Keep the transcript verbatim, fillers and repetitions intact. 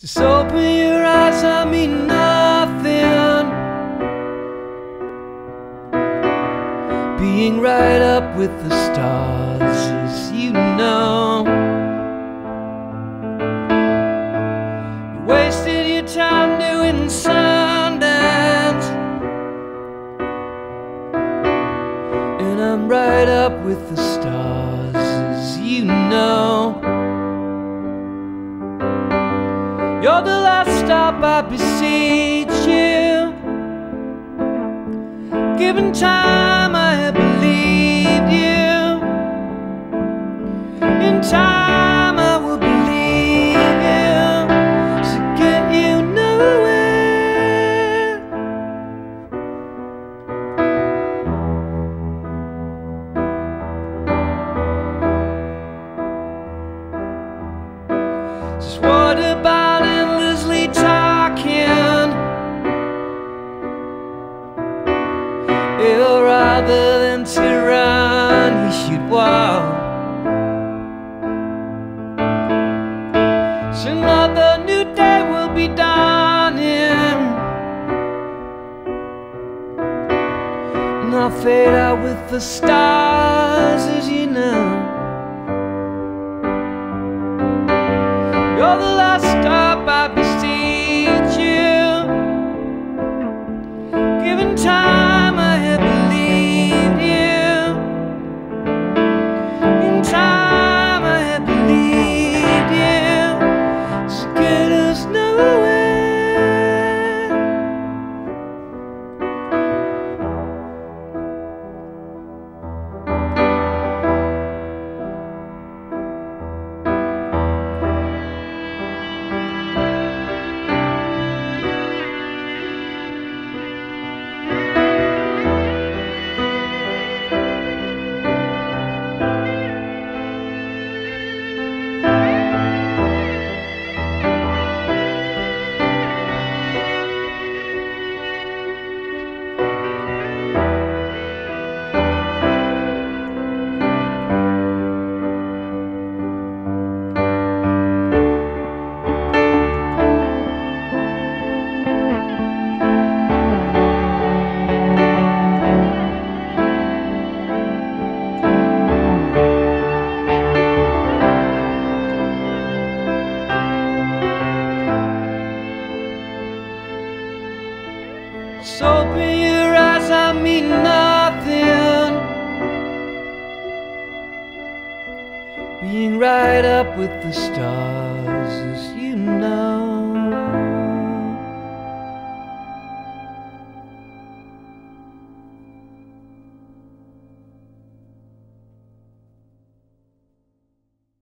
Just open your eyes, I mean nothing. Being right up with the stars, as you know. You wasted your time doing Sundance, and I'm right up with the stars, as you know. You're the last stop, I beseech you. Given time, I have believed you. In time, I will believe you. So get you nowhere. Just what about ill rather than to run, you should walk. So another new day will be dawning, and I'll fade out with the stars, as you know. You're the last stop, I beseech you. Given time, just open your eyes, I mean nothing. Being right up with the stars, as you know.